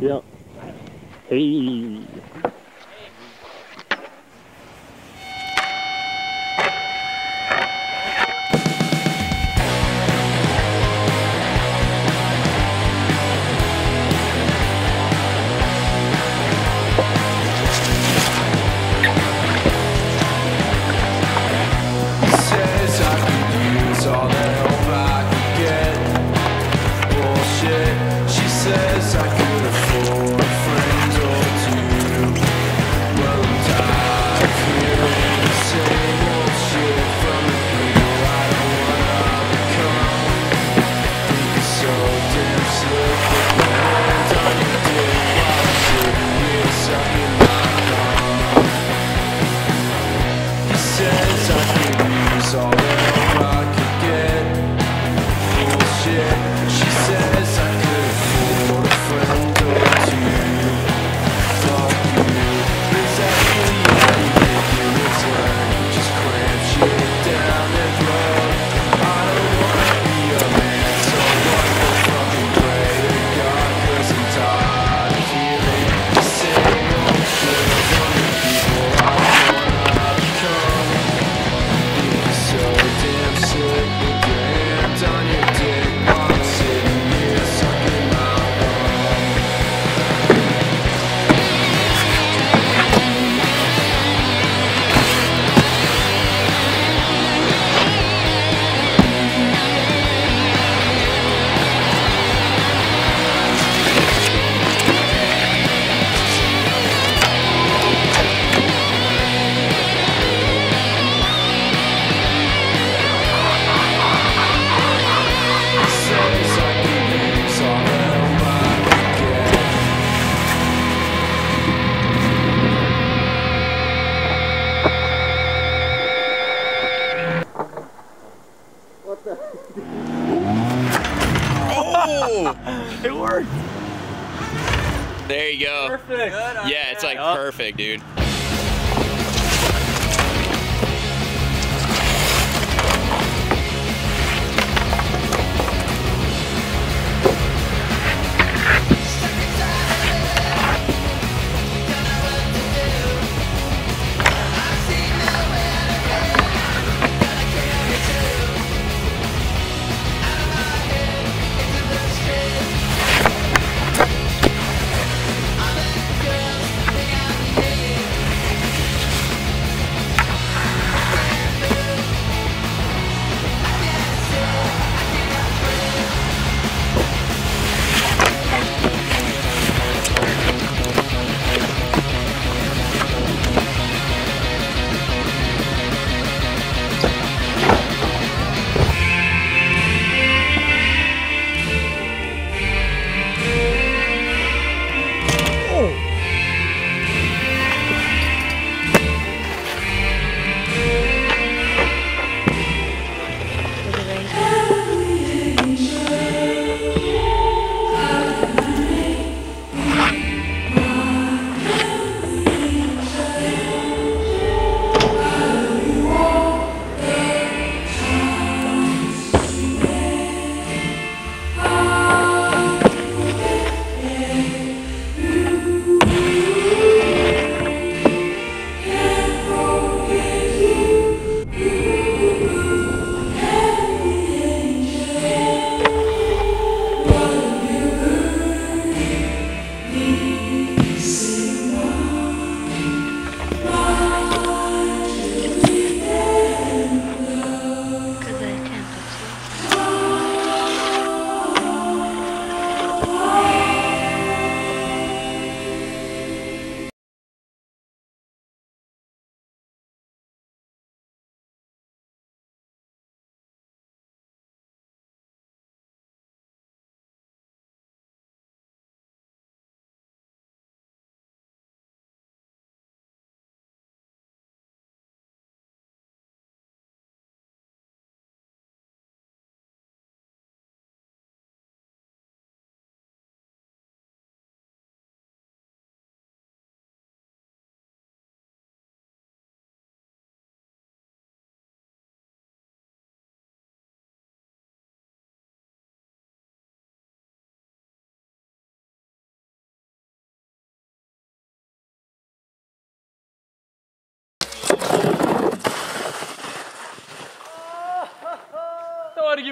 Yep. Hey. Oh! It worked! There you go. Perfect. Good, yeah, it's like perfect, dude.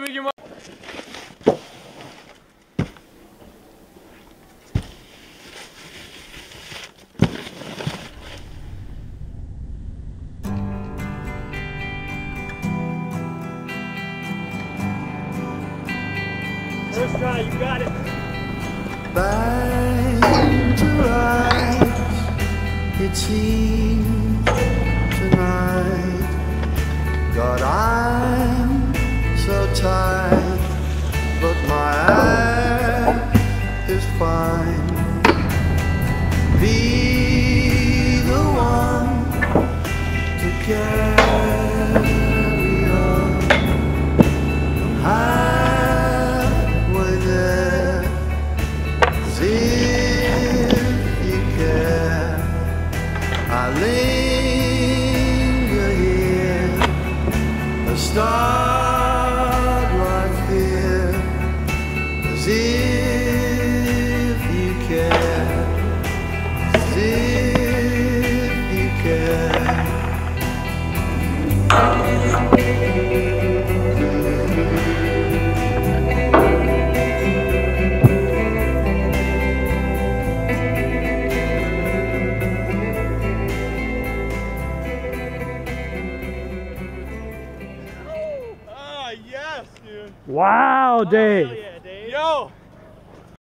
give me. First try, you got it. Back to life, it seems tonight. God, I'm so tired, but my eye is fine. Be the one to carry on. I linger here, a star-like fear, as if you care, as if you care. Wow, Dave. Oh, yeah, Dave. Yo.